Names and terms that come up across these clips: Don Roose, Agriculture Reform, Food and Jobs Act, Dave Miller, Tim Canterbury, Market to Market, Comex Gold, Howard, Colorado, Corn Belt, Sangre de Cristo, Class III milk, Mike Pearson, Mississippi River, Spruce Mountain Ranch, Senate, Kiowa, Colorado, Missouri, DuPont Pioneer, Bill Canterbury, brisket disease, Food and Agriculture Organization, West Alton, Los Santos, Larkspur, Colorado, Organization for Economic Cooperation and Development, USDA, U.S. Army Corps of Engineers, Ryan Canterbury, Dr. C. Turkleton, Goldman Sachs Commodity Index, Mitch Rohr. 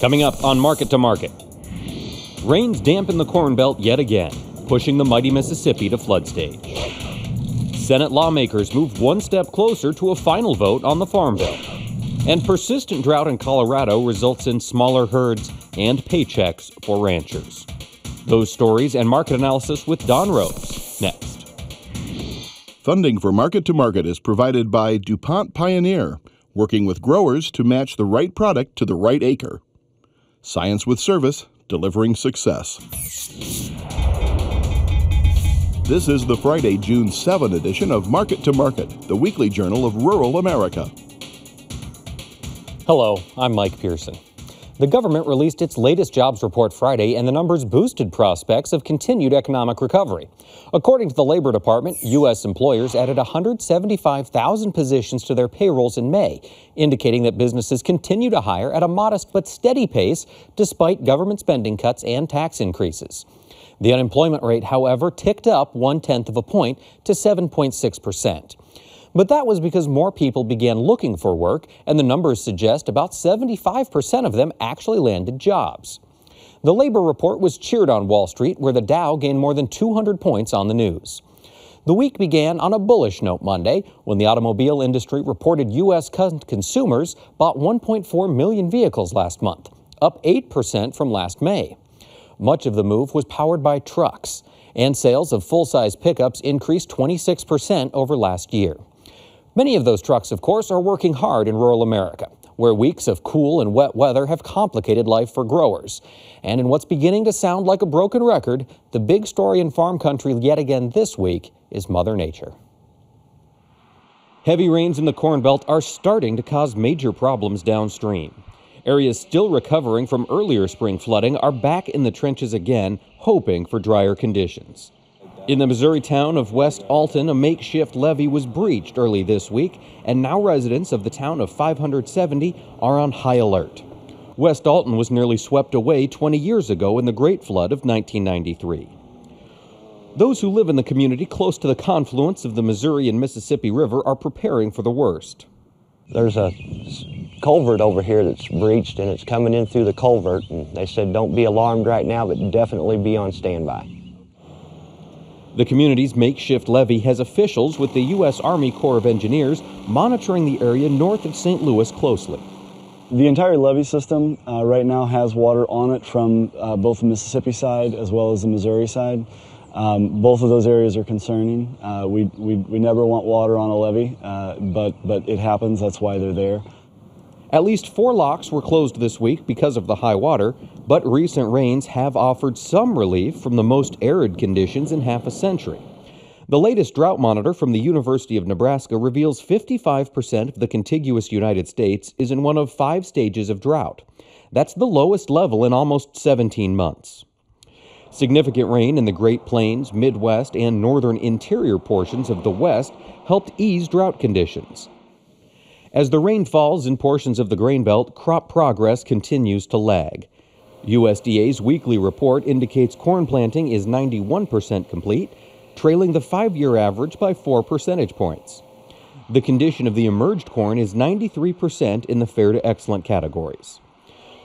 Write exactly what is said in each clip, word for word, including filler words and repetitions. Coming up on Market to Market. Rains dampen the Corn Belt yet again, pushing the mighty Mississippi to flood stage. Senate lawmakers move one step closer to a final vote on the Farm Bill. And persistent drought in Colorado results in smaller herds and paychecks for ranchers. Those stories and market analysis with Don Roose, next. Funding for Market to Market is provided by DuPont Pioneer, working with growers to match the right product to the right acre. Science with service, delivering success. This is the Friday, June seventh edition of Market to Market, the weekly journal of rural America. Hello, I'm Mike Pearson. The government released its latest jobs report Friday, and the numbers boosted prospects of continued economic recovery. According to the Labor Department, U S employers added one hundred seventy-five thousand positions to their payrolls in May, indicating that businesses continue to hire at a modest but steady pace despite government spending cuts and tax increases. The unemployment rate, however, ticked up one-tenth of a point to seven point six percent. But that was because more people began looking for work, and the numbers suggest about seventy-five percent of them actually landed jobs. The labor report was cheered on Wall Street, where the Dow gained more than two hundred points on the news. The week began on a bullish note Monday, when the automobile industry reported U S consumers bought one point four million vehicles last month, up eight percent from last May. Much of the move was powered by trucks, and sales of full-size pickups increased twenty-six percent over last year. Many of those trucks, of course, are working hard in rural America, where weeks of cool and wet weather have complicated life for growers. And in what's beginning to sound like a broken record, the big story in farm country yet again this week is Mother Nature. Heavy rains in the Corn Belt are starting to cause major problems downstream. Areas still recovering from earlier spring flooding are back in the trenches again, hoping for drier conditions. In the Missouri town of West Alton, a makeshift levee was breached early this week, and now residents of the town of five hundred seventy are on high alert. West Alton was nearly swept away twenty years ago in the Great Flood of nineteen ninety-three. Those who live in the community close to the confluence of the Missouri and Mississippi River are preparing for the worst. There's a culvert over here that's breached, and it's coming in through the culvert, and they said don't be alarmed right now, but definitely be on standby. The community's makeshift levee has officials with the U S Army Corps of Engineers monitoring the area north of Saint Louis closely. The entire levee system uh, right now has water on it from uh, both the Mississippi side as well as the Missouri side. Um, both of those areas are concerning. Uh, we, we, we never want water on a levee, uh, but, but it happens. That's why they're there. At least four locks were closed this week because of the high water, but recent rains have offered some relief from the most arid conditions in half a century. The latest drought monitor from the University of Nebraska reveals fifty-five percent of the contiguous United States is in one of five stages of drought. That's the lowest level in almost seventeen months. Significant rain in the Great Plains, Midwest, and northern interior portions of the West helped ease drought conditions. As the rain falls in portions of the grain belt, crop progress continues to lag. U S D A's weekly report indicates corn planting is ninety-one percent complete, trailing the five-year average by four percentage points. The condition of the emerged corn is ninety-three percent in the fair to excellent categories.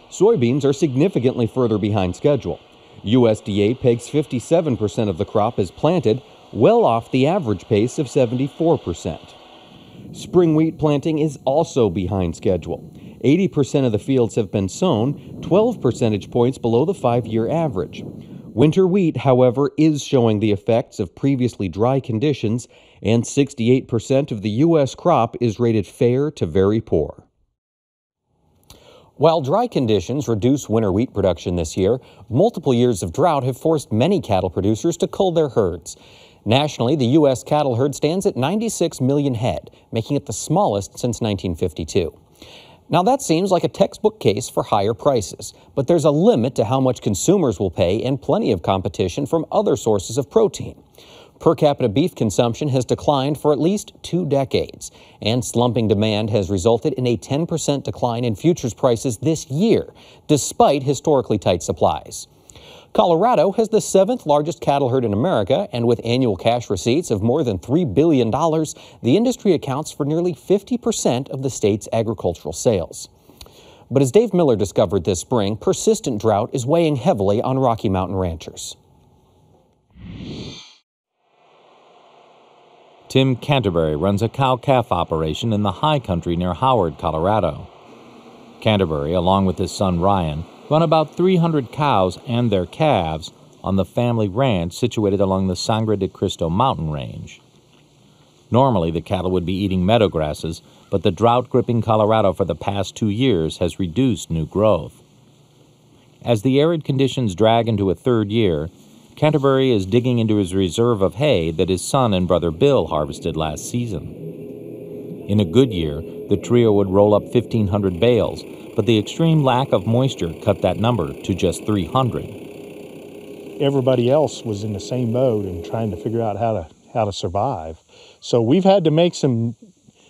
Soybeans are significantly further behind schedule. U S D A pegs fifty-seven percent of the crop as planted, well off the average pace of seventy-four percent. Spring wheat planting is also behind schedule. eighty percent of the fields have been sown, twelve percentage points below the five-year average. Winter wheat, however, is showing the effects of previously dry conditions, and sixty-eight percent of the U S crop is rated fair to very poor. While dry conditions reduce winter wheat production this year, multiple years of drought have forced many cattle producers to cull their herds. Nationally, the U S cattle herd stands at ninety-six million head, making it the smallest since nineteen fifty-two. Now that seems like a textbook case for higher prices, but there's a limit to how much consumers will pay and plenty of competition from other sources of protein. Per capita beef consumption has declined for at least two decades, and slumping demand has resulted in a ten percent decline in futures prices this year, despite historically tight supplies. Colorado has the seventh largest cattle herd in America, and with annual cash receipts of more than three billion dollars, the industry accounts for nearly fifty percent of the state's agricultural sales. But as Dave Miller discovered this spring, persistent drought is weighing heavily on Rocky Mountain ranchers. Tim Canterbury runs a cow-calf operation in the high country near Howard, Colorado. Canterbury, along with his son Ryan, run about three hundred cows and their calves on the family ranch situated along the Sangre de Cristo mountain range. Normally, the cattle would be eating meadow grasses, but the drought gripping Colorado for the past two years has reduced new growth. As the arid conditions drag into a third year, Canterbury is digging into his reserve of hay that his son and brother Bill harvested last season. In a good year, the trio would roll up fifteen hundred bales, but the extreme lack of moisture cut that number to just three hundred. Everybody else was in the same boat and trying to figure out how to how to survive. So we've had to make some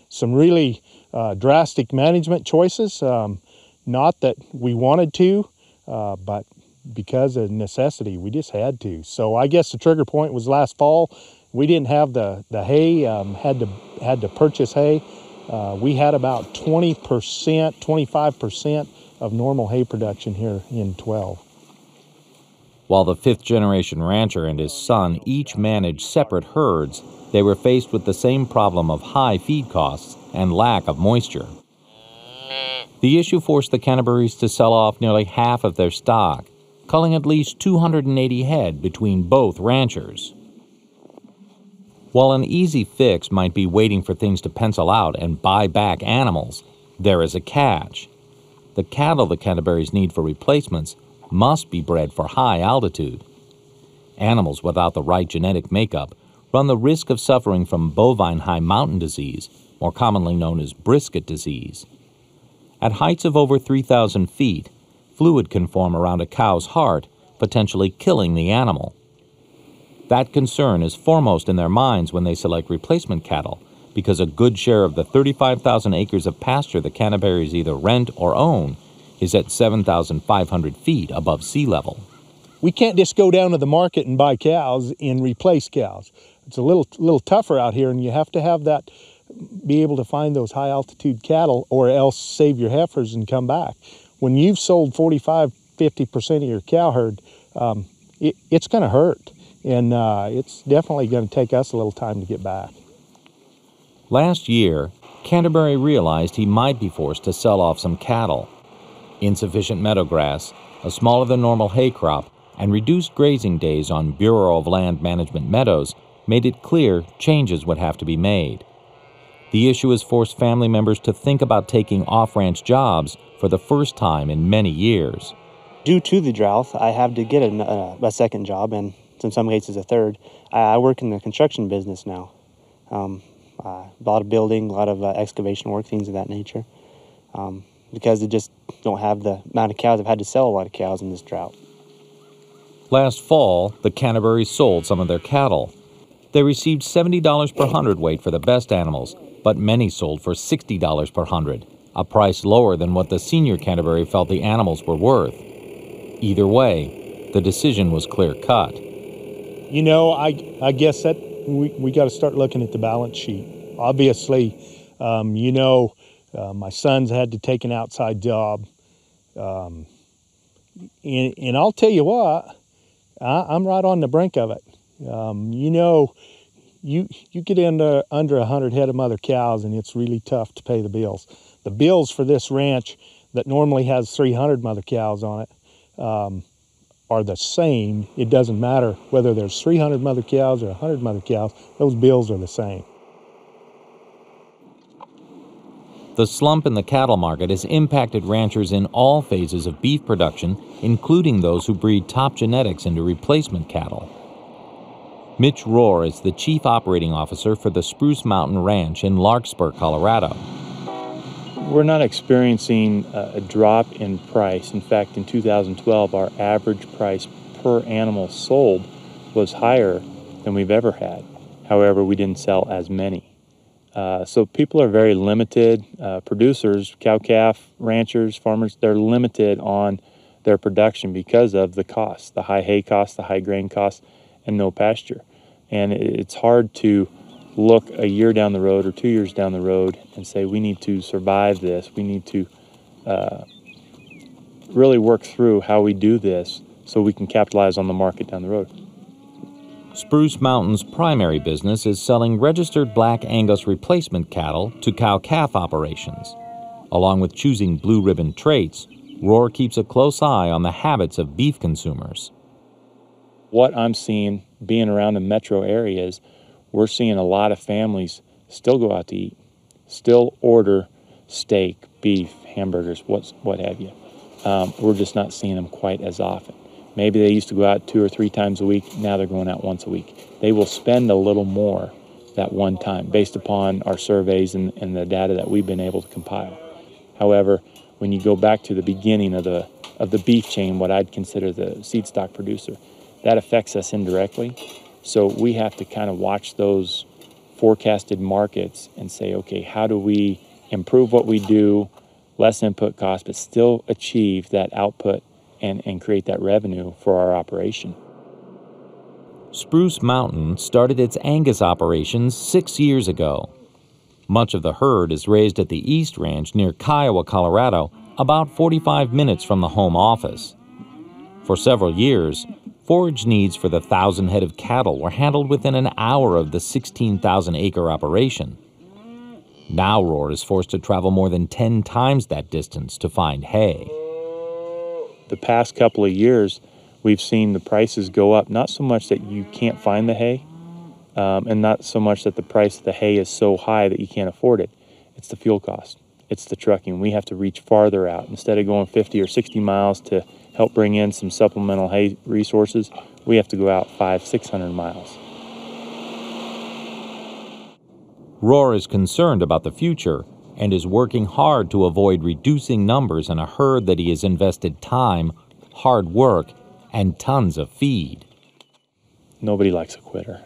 some really uh, drastic management choices. Um, not that we wanted to, uh, but because of necessity, we just had to. So I guess the trigger point was last fall. We didn't have the the hay. Um, had to had to purchase hay. Uh, we had about twenty percent, twenty-five percent of normal hay production here in twelve. While the fifth-generation rancher and his son each managed separate herds, they were faced with the same problem of high feed costs and lack of moisture. The issue forced the Canterburys to sell off nearly half of their stock, culling at least two hundred eighty head between both ranchers. While an easy fix might be waiting for things to pencil out and buy back animals, there is a catch. The cattle the Canterburys need for replacements must be bred for high altitude. Animals without the right genetic makeup run the risk of suffering from bovine high mountain disease, more commonly known as brisket disease. At heights of over three thousand feet, fluid can form around a cow's heart, potentially killing the animal. That concern is foremost in their minds when they select replacement cattle, because a good share of the thirty-five thousand acres of pasture the Canterburys either rent or own is at seven thousand five hundred feet above sea level. We can't just go down to the market and buy cows and replace cows. It's a little little tougher out here, and you have to have that, be able to find those high altitude cattle, or else save your heifers and come back. When you've sold forty-five, fifty percent of your cow herd, um, it, it's gonna hurt. And uh, it's definitely going to take us a little time to get back. Last year, Canterbury realized he might be forced to sell off some cattle. Insufficient meadow grass, a smaller than normal hay crop, and reduced grazing days on Bureau of Land Management meadows made it clear changes would have to be made. The issue has forced family members to think about taking off-ranch jobs for the first time in many years. Due to the drought, I have to get a, a second job, and in some cases a third. I work in the construction business now. Um, uh, a lot of building, a lot of uh, excavation work, things of that nature. Um, because they just don't have the amount of cows. I've had to sell a lot of cows in this drought. Last fall, the Canterburys sold some of their cattle. They received seventy dollars per hundredweight for the best animals, but many sold for sixty dollars per hundred, a price lower than what the senior Canterbury felt the animals were worth. Either way, the decision was clear-cut. You know, I, I guess that we, we got to start looking at the balance sheet. Obviously, um, you know, uh, my son's had to take an outside job. Um, and, and I'll tell you what, I, I'm right on the brink of it. Um, you know, you, you get into under one hundred head of mother cows, and it's really tough to pay the bills. The bills for this ranch that normally has three hundred mother cows on it, um, are the same. It doesn't matter whether there's three hundred mother cows or one hundred mother cows, those bills are the same. The slump in the cattle market has impacted ranchers in all phases of beef production, including those who breed top genetics into replacement cattle. Mitch Rohr is the chief operating officer for the Spruce Mountain Ranch in Larkspur, Colorado. We're not experiencing a drop in price. In fact, in two thousand twelve, our average price per animal sold was higher than we've ever had. However, we didn't sell as many. Uh, so people are very limited. Uh, producers, cow-calf ranchers, farmers, they're limited on their production because of the costs, the high hay costs, the high grain costs, and no pasture. And it's hard to look a year down the road or two years down the road and say we need to survive this, we need to uh, really work through how we do this so we can capitalize on the market down the road. Spruce Mountain's primary business is selling registered Black Angus replacement cattle to cow-calf operations. Along with choosing blue ribbon traits, Rohr keeps a close eye on the habits of beef consumers. What I'm seeing being around the metro areas, we're seeing a lot of families still go out to eat, still order steak, beef, hamburgers, what's, what have you. Um, we're just not seeing them quite as often. Maybe they used to go out two or three times a week. Now they're going out once a week. They will spend a little more that one time based upon our surveys and, and the data that we've been able to compile. However, when you go back to the beginning of the, of the beef chain, what I'd consider the seed stock producer, that affects us indirectly. So we have to kind of watch those forecasted markets and say, okay, how do we improve what we do, less input cost, but still achieve that output and, and create that revenue for our operation. Spruce Mountain started its Angus operations six years ago. Much of the herd is raised at the East Ranch near Kiowa, Colorado, about forty-five minutes from the home office. For several years, forage needs for the thousand head of cattle were handled within an hour of the sixteen thousand acre operation. Now Rohr is forced to travel more than ten times that distance to find hay. The past couple of years, we've seen the prices go up, not so much that you can't find the hay, um, and not so much that the price of the hay is so high that you can't afford it. It's the fuel cost. It's the trucking. We have to reach farther out. Instead of going fifty or sixty miles to help bring in some supplemental hay resources, we have to go out five, six hundred miles. Rohr is concerned about the future and is working hard to avoid reducing numbers in a herd that he has invested time, hard work, and tons of feed. Nobody likes a quitter.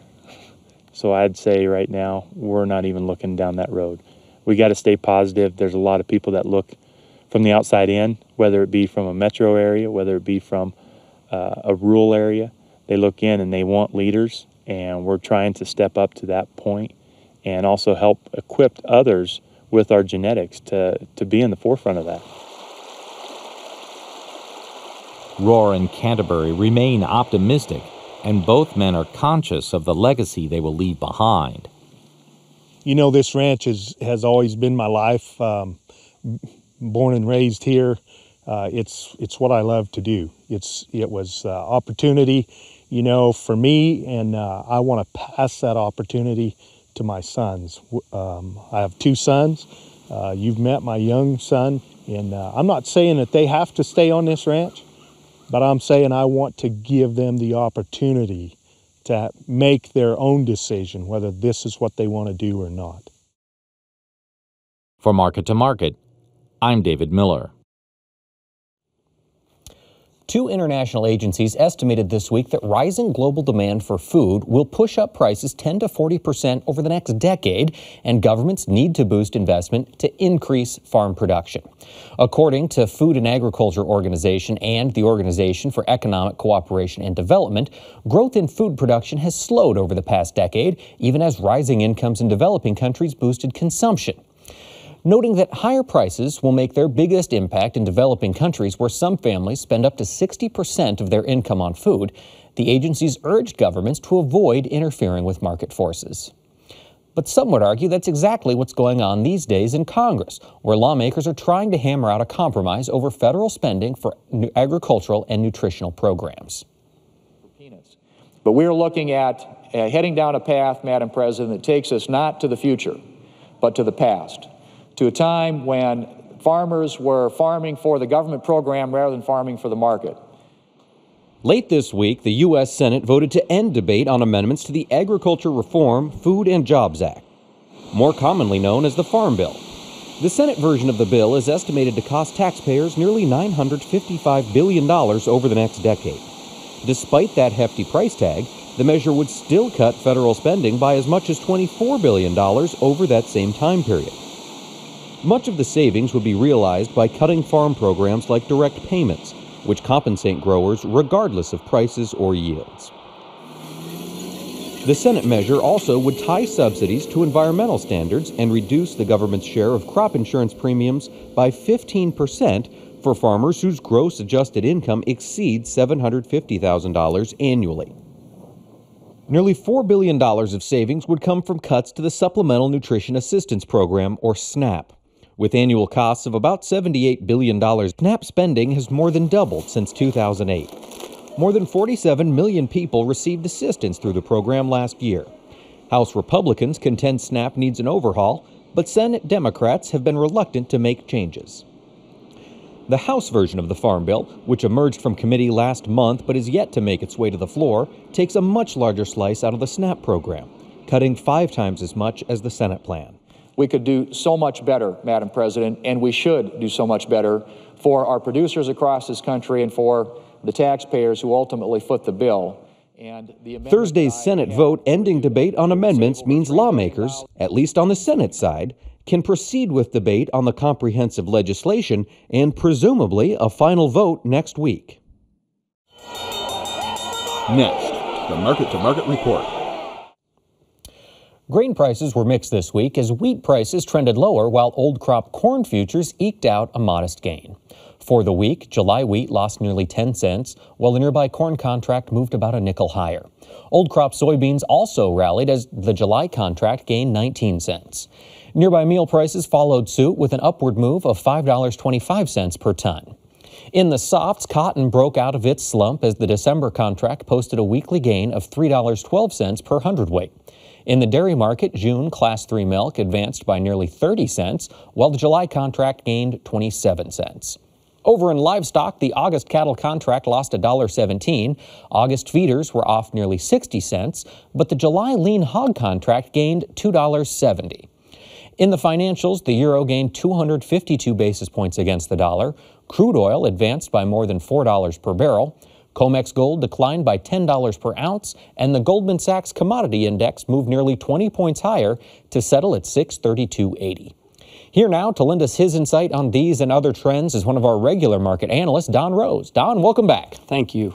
So I'd say right now, we're not even looking down that road. We got to stay positive. There's a lot of people that look from the outside in, whether it be from a metro area, whether it be from uh, a rural area. They look in and they want leaders, and we're trying to step up to that point and also help equip others with our genetics to, to be in the forefront of that. Rohr and Canterbury remain optimistic, and both men are conscious of the legacy they will leave behind. You know, this ranch is, has always been my life. Um, born and raised here, uh, it's, it's what I love to do. It's, it was uh, opportunity, you know, for me, and uh, I want to pass that opportunity to my sons. Um, I have two sons. Uh, you've met my young son, and uh, I'm not saying that they have to stay on this ranch, but I'm saying I want to give them the opportunity to make their own decision whether this is what they want to do or not. For Market to Market, I'm David Miller. Two international agencies estimated this week that rising global demand for food will push up prices ten to forty percent over the next decade, and governments need to boost investment to increase farm production. According to Food and Agriculture Organization and the Organization for Economic Cooperation and Development, growth in food production has slowed over the past decade, even as rising incomes in developing countries boosted consumption. Noting that higher prices will make their biggest impact in developing countries where some families spend up to sixty percent of their income on food, the agencies urged governments to avoid interfering with market forces. But some would argue that's exactly what's going on these days in Congress, where lawmakers are trying to hammer out a compromise over federal spending for agricultural and nutritional programs. But we're looking at uh, heading down a path, Madam President, that takes us not to the future, but to the past. To a time when farmers were farming for the government program rather than farming for the market. Late this week, the U S Senate voted to end debate on amendments to the Agriculture Reform, Food and Jobs Act, more commonly known as the Farm Bill. The Senate version of the bill is estimated to cost taxpayers nearly nine hundred fifty-five billion dollars over the next decade. Despite that hefty price tag, the measure would still cut federal spending by as much as twenty-four billion dollars over that same time period. Much of the savings would be realized by cutting farm programs like direct payments, which compensate growers regardless of prices or yields. The Senate measure also would tie subsidies to environmental standards and reduce the government's share of crop insurance premiums by fifteen percent for farmers whose gross adjusted income exceeds seven hundred fifty thousand dollars annually. Nearly four billion dollars of savings would come from cuts to the Supplemental Nutrition Assistance Program, or SNAP. With annual costs of about seventy-eight billion dollars, SNAP spending has more than doubled since two thousand eight. More than forty-seven million people received assistance through the program last year. House Republicans contend SNAP needs an overhaul, but Senate Democrats have been reluctant to make changes. The House version of the Farm Bill, which emerged from committee last month but is yet to make its way to the floor, takes a much larger slice out of the SNAP program, cutting five times as much as the Senate plan. We could do so much better, Madam President, and we should do so much better for our producers across this country and for the taxpayers who ultimately foot the bill. And the Thursday's Senate vote ending debate on amendments means lawmakers, at least on the Senate side, can proceed with debate on the comprehensive legislation and presumably a final vote next week. Next, the Market to Market report. Grain prices were mixed this week as wheat prices trended lower while old crop corn futures eked out a modest gain. For the week, July wheat lost nearly ten cents, while the nearby corn contract moved about a nickel higher. Old crop soybeans also rallied as the July contract gained nineteen cents. Nearby meal prices followed suit with an upward move of five dollars and twenty-five cents per ton. In the softs, cotton broke out of its slump as the December contract posted a weekly gain of three dollars and twelve cents per hundredweight. In the dairy market, June Class three milk advanced by nearly thirty cents, while the July contract gained twenty-seven cents. Over in livestock, the August cattle contract lost one dollar and seventeen cents. August feeders were off nearly sixty cents, but the July lean hog contract gained two dollars and seventy cents. In the financials, the euro gained two hundred fifty-two basis points against the dollar. Crude oil advanced by more than four dollars per barrel. Comex Gold declined by ten dollars per ounce, and the Goldman Sachs Commodity Index moved nearly twenty points higher to settle at six thirty-two eighty. Here now to lend us his insight on these and other trends is one of our regular market analysts, Don Roose. Don, welcome back. Thank you.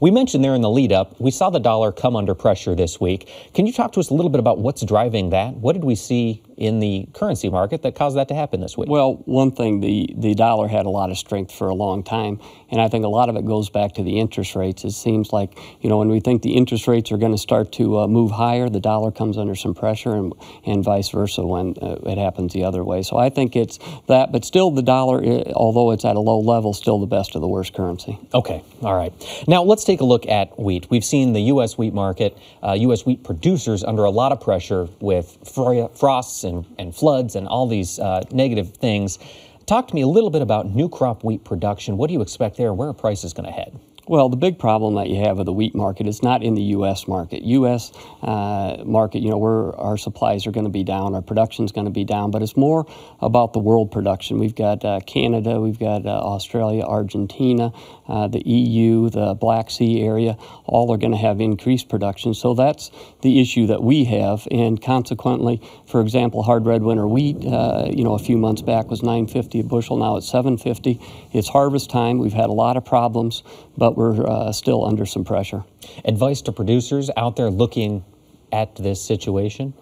We mentioned there in the lead-up, we saw the dollar come under pressure this week. Can you talk to us a little bit about what's driving that? What did we see in the currency market that caused that to happen this week? Well, one thing, the, the dollar had a lot of strength for a long time, and I think a lot of it goes back to the interest rates. It seems like, you know, when we think the interest rates are going to start to uh, move higher, the dollar comes under some pressure, and, and vice versa when uh, it happens the other way. So I think it's that, but still the dollar, although it's at a low level, still the best of the worst currency. Okay, all right. Now let's take a look at wheat. We've seen the U S wheat market, uh, U S wheat producers under a lot of pressure with fro frosts and, and floods and all these uh, negative things. Talk to me a little bit about new crop wheat production. What do you expect there? Where are prices going to head? Well, the big problem that you have with the wheat market is not in the U S market. U S uh, market, you know, we're, our supplies are going to be down, our production's going to be down, but it's more about the world production. We've got uh, Canada, we've got uh, Australia, Argentina, uh, the E U, the Black Sea area, all are going to have increased production. So that's the issue that we have, and consequently, for example, hard red winter wheat, uh, you know, a few months back was nine fifty a bushel, now it's seven fifty. It's harvest time. We've had a lot of problems, but we're uh, still under some pressure. Advice to producers out there looking at this situation?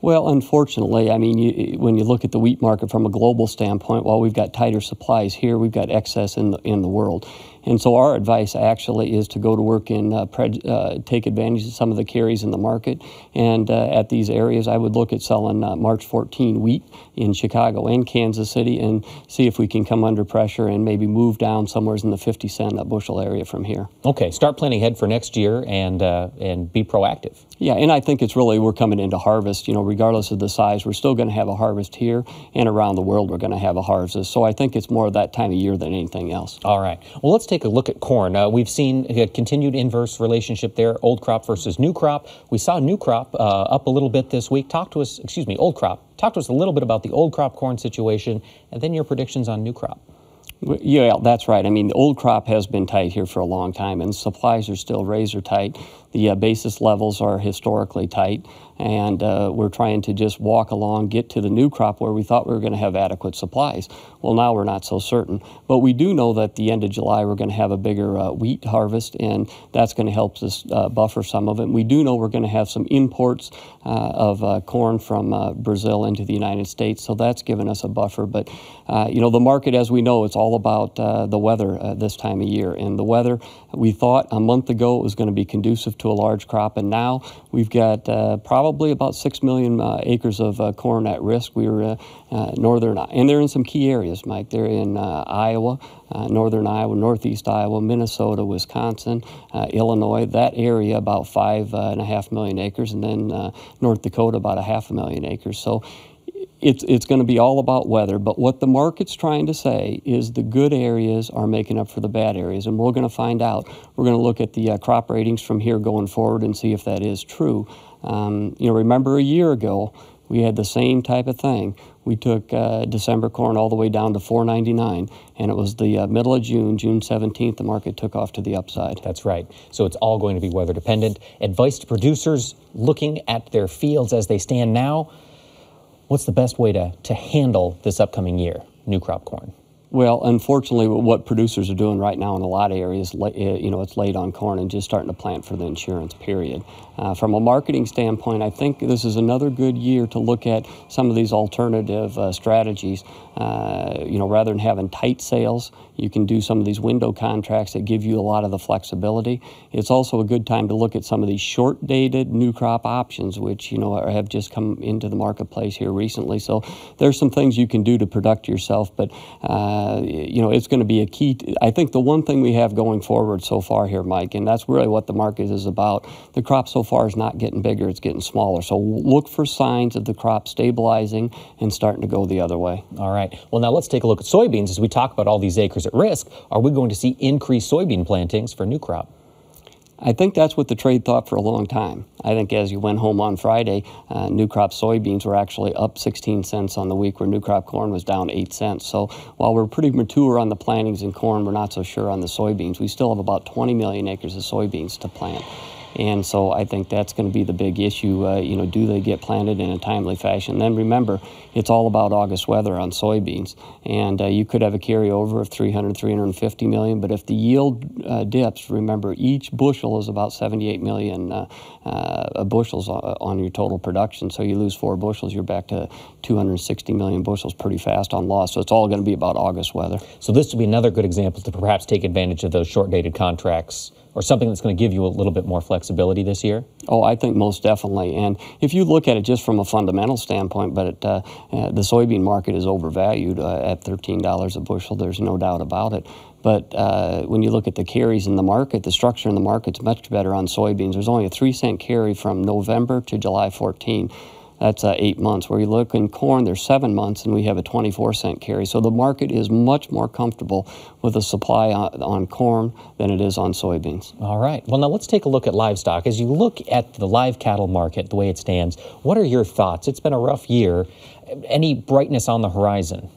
Well, unfortunately, I mean, you, when you look at the wheat market from a global standpoint, while we've got tighter supplies here, we've got excess in the, in the world. And so our advice actually is to go to work and uh, uh, take advantage of some of the carries in the market. And uh, at these areas, I would look at selling uh, March fourteenth wheat in Chicago and Kansas City and see if we can come under pressure and maybe move down somewhere in the fifty cent a bushel area from here. Okay, start planning ahead for next year and, uh, and be proactive. Yeah, and I think it's really, we're coming into harvest, you know, regardless of the size, we're still going to have a harvest here, and around the world we're going to have a harvest. So I think it's more of that time of year than anything else. All right. Well, let's take Take a look at corn. Uh, we've seen a continued inverse relationship there, old crop versus new crop. We saw new crop uh, up a little bit this week. Talk to us, excuse me, old crop. Talk to us a little bit about the old crop corn situation and then your predictions on new crop. Yeah, that's right. I mean, the old crop has been tight here for a long time, and supplies are still razor tight. The uh, basis levels are historically tight. and uh, we're trying to just walk along, get to the new crop where we thought we were going to have adequate supplies. Well, now we're not so certain. But we do know that at the end of July we're going to have a bigger uh, wheat harvest, and that's going to help us uh, buffer some of it. And we do know we're going to have some imports uh, of uh, corn from uh, Brazil into the United States, so that's given us a buffer. But, uh, you know, the market, as we know, it's all about uh, the weather uh, this time of year. And the weather, we thought a month ago it was going to be conducive to a large crop, and now we've got uh, probably about six million uh, acres of uh, corn at risk. We're uh, uh, northern, and they're in some key areas, Mike. They're in uh, Iowa, uh, northern Iowa, northeast Iowa, Minnesota, Wisconsin, uh, Illinois, that area about five uh, and a half million acres, and then uh, North Dakota about a half a million acres. So It's, it's going to be all about weather, but what the market's trying to say is the good areas are making up for the bad areas, and we're going to find out. We're going to look at the uh, crop ratings from here going forward and see if that is true. Um, you know, remember a year ago, we had the same type of thing. We took uh, December corn all the way down to four ninety-nine, and it was the uh, middle of June, June seventeenth, the market took off to the upside. That's right. So it's all going to be weather dependent. Advice to producers looking at their fields as they stand now, what's the best way to, to handle this upcoming year, new crop corn? Well, unfortunately, what producers are doing right now in a lot of areas, you know, it's late on corn and just starting to plant for the insurance period. Uh, from a marketing standpoint, I think this is another good year to look at some of these alternative uh, strategies. Uh, you know, rather than having tight sales, you can do some of these window contracts that give you a lot of the flexibility. It's also a good time to look at some of these short-dated new crop options, which, you know, have just come into the marketplace here recently. So there's some things you can do to protect yourself, but uh, Uh, you know, it's going to be a key. T I think the one thing we have going forward so far here, Mike, and that's really what the market is about. The crop so far is not getting bigger, it's getting smaller. So look for signs of the crop stabilizing and starting to go the other way. All right. Well, now let's take a look at soybeans. As we talk about all these acres at risk, are we going to see increased soybean plantings for new crop? I think that's what the trade thought for a long time. I think as you went home on Friday, uh, new crop soybeans were actually up sixteen cents on the week, where new crop corn was down eight cents. So while we're pretty mature on the plantings in corn, we're not so sure on the soybeans. We still have about twenty million acres of soybeans to plant. And so I think that's going to be the big issue. Uh, you know, do they get planted in a timely fashion? Then remember, it's all about August weather on soybeans. And uh, you could have a carryover of three hundred, three hundred fifty million. But if the yield uh, dips, remember, each bushel is about seventy-eight million uh, uh, bushels on your total production. So you lose four bushels, you're back to two hundred sixty million bushels pretty fast on loss. So it's all going to be about August weather. So this would be another good example to perhaps take advantage of those short-dated contracts, or something that's going to give you a little bit more flexibility this year? Oh, I think most definitely. And if you look at it just from a fundamental standpoint, but it, uh, uh, the soybean market is overvalued uh, at thirteen dollars a bushel. There's no doubt about it. But uh, when you look at the carries in the market, the structure in the market's much better on soybeans. There's only a three cent carry from November to July fourteenth. That's uh, eight months. Where you look in corn, there's seven months, and we have a twenty-four cent carry. So the market is much more comfortable with a supply on, on corn than it is on soybeans. All right. Well, now let's take a look at livestock. As you look at the live cattle market, the way it stands, what are your thoughts? It's been a rough year. Any brightness on the horizon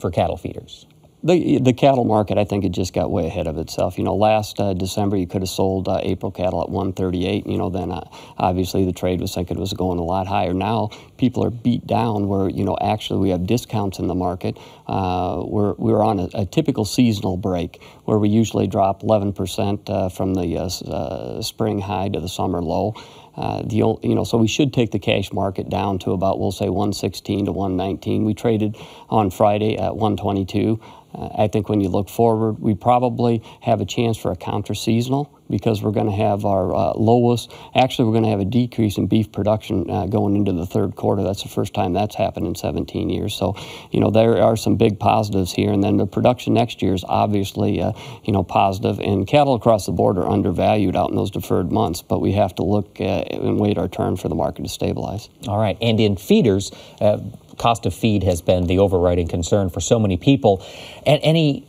for cattle feeders? The, the cattle market, I think it just got way ahead of itself. You know, last uh, December you could have sold uh, April cattle at one thirty-eight. You know, then uh, obviously the trade was thinking it was going a lot higher. Now people are beat down where, you know, actually we have discounts in the market. Uh, we're, we're on a, a typical seasonal break where we usually drop eleven percent uh, from the uh, uh, spring high to the summer low. Uh, the you know, so we should take the cash market down to about, we'll say, one sixteen to one nineteen. We traded on Friday at one twenty-two. Uh, I think when you look forward, we probably have a chance for a counter-seasonal, because we're going to have our uh, lowest, actually we're going to have a decrease in beef production uh, going into the third quarter. That's the first time that's happened in seventeen years. So, you know, there are some big positives here. And then the production next year is obviously, uh, you know, positive. And cattle across the board are undervalued out in those deferred months. But we have to look uh, and wait our turn for the market to stabilize. All right. And in feeders, uh, cost of feed has been the overriding concern for so many people. And any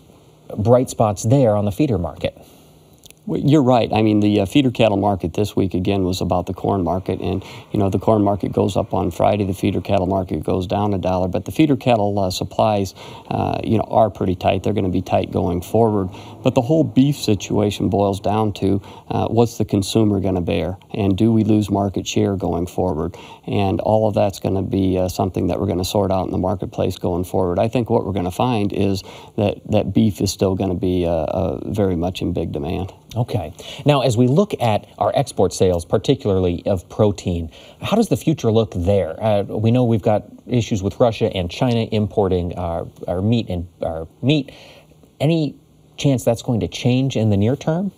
bright spots there on the feeder market? You're right. I mean, the uh, feeder cattle market this week, again, was about the corn market. And, you know, the corn market goes up on Friday. The feeder cattle market goes down a dollar. But the feeder cattle uh, supplies, uh, you know, are pretty tight. They're going to be tight going forward. But the whole beef situation boils down to uh, what's the consumer going to bear? And do we lose market share going forward? And all of that's going to be uh, something that we're going to sort out in the marketplace going forward. I think what we're going to find is that, that beef is still going to be uh, uh, very much in big demand. Okay. Now, as we look at our export sales, particularly of protein, how does the future look there? Uh, we know we've got issues with Russia and China importing our, our meat and our meat. Any chance that's going to change in the near term?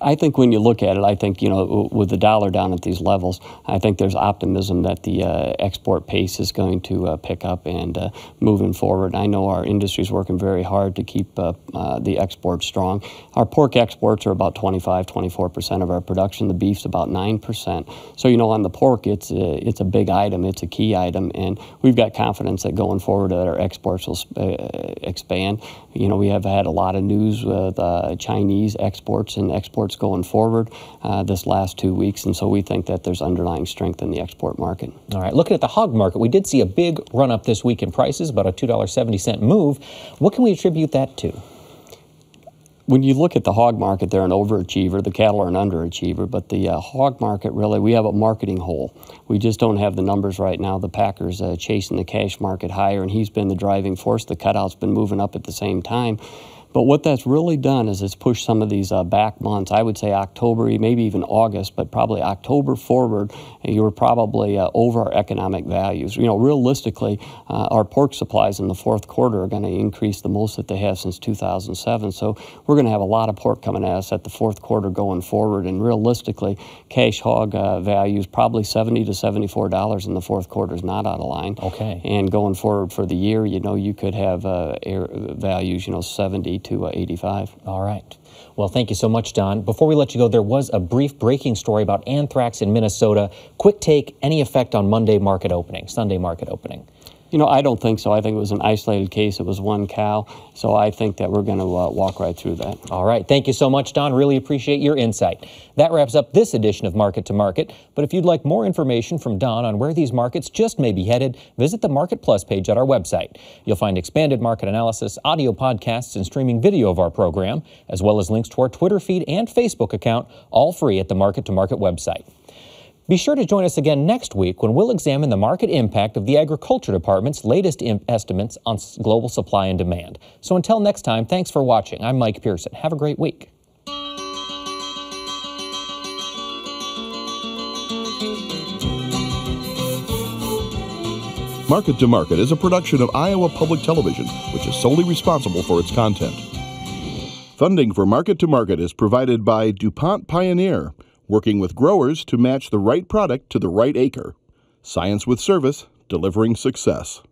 I think when you look at it, I think, you know, with the dollar down at these levels, I think there's optimism that the uh, export pace is going to uh, pick up and uh, moving forward. I know our industry is working very hard to keep uh, uh, the exports strong. Our pork exports are about twenty-five, twenty-four percent of our production. The beef's about nine percent. So, you know, on the pork, it's a, it's a big item. It's a key item. And we've got confidence that going forward that our exports will uh, expand. You know, we have had a lot of news with uh, Chinese exports and exports going forward uh, this last two weeks, and so we think that there's underlying strength in the export market. All right, looking at the hog market, we did see a big run-up this week in prices, about a two dollar seventy cent move. What can we attribute that to? When you look at the hog market, they're an overachiever. The cattle are an underachiever, but the uh, hog market, really, we have a marketing hole. We just don't have the numbers right now. The Packers uh, chasing the cash market higher, and he's been the driving force. The cutout's been moving up at the same time. But what that's really done is it's pushed some of these uh, back months. I would say October, maybe even August, but probably October forward, you were probably uh, over our economic values. You know, realistically, uh, our pork supplies in the fourth quarter are going to increase the most that they have since two thousand seven. So we're going to have a lot of pork coming at us at the fourth quarter going forward. And realistically, cash hog uh, values probably seventy to seventy-four dollars in the fourth quarter is not out of line. Okay. And going forward for the year, you know, you could have uh, air values, you know, seventy to eighty-five. All right. Well, thank you so much, Don. Before we let you go, there was a brief breaking story about anthrax in Minnesota. Quick take, any effect on Monday market opening, Sunday market opening? You know, I don't think so. I think it was an isolated case. It was one cow. So I think that we're going to uh, walk right through that. All right. Thank you so much, Don. Really appreciate your insight. That wraps up this edition of Market to Market. But if you'd like more information from Don on where these markets just may be headed, visit the Market Plus page at our website. You'll find expanded market analysis, audio podcasts, and streaming video of our program, as well as links to our Twitter feed and Facebook account, all free at the Market to Market website. Be sure to join us again next week when we'll examine the market impact of the Agriculture Department's latest estimates on global supply and demand. So until next time, thanks for watching. I'm Mike Pearson. Have a great week. Market to Market is a production of Iowa Public Television, which is solely responsible for its content. Funding for Market to Market is provided by DuPont Pioneer, working with growers to match the right product to the right acre. Science with service, delivering success.